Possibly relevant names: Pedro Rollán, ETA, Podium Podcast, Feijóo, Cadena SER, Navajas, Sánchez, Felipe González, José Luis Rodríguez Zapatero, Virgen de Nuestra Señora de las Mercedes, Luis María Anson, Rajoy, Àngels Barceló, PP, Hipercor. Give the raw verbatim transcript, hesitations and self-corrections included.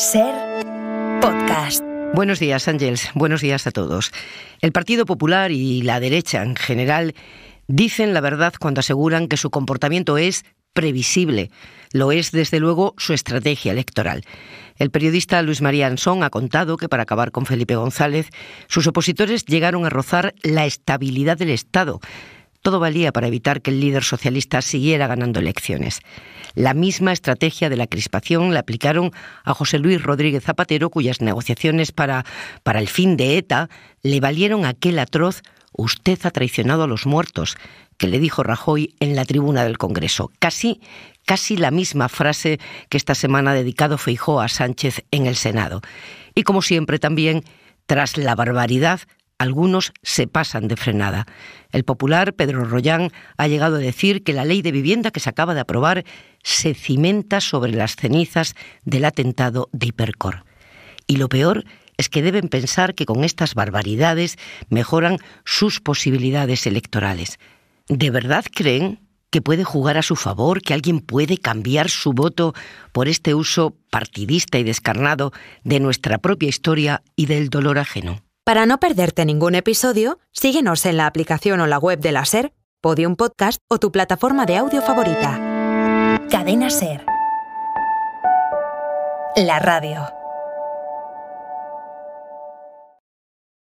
SER Podcast. Buenos días, Ángels. Buenos días a todos. El Partido Popular y la derecha en general dicen la verdad cuando aseguran que su comportamiento es previsible. Lo es, desde luego, su estrategia electoral. El periodista Luis María Anson ha contado que para acabar con Felipe González, sus opositores llegaron a rozar la estabilidad del Estado. Todo valía para evitar que el líder socialista siguiera ganando elecciones. La misma estrategia de la crispación la aplicaron a José Luis Rodríguez Zapatero, cuyas negociaciones para, para el fin de ETA le valieron aquel atroz "Usted ha traicionado a los muertos" que le dijo Rajoy en la tribuna del Congreso. Casi, casi la misma frase que esta semana ha dedicado Feijóo a Sánchez en el Senado. Y como siempre también, tras la barbaridad, algunos se pasan de frenada. El popular Pedro Rollán ha llegado a decir que la ley de vivienda que se acaba de aprobar se cimenta sobre las cenizas del atentado de Hipercor. Y lo peor es que deben pensar que con estas barbaridades mejoran sus posibilidades electorales. ¿De verdad creen que puede jugar a su favor, que alguien puede cambiar su voto por este uso partidista y descarnado de nuestra propia historia y del dolor ajeno? Para no perderte ningún episodio, síguenos en la aplicación o la web de la SER, Podium Podcast o tu plataforma de audio favorita. Cadena SER. La radio.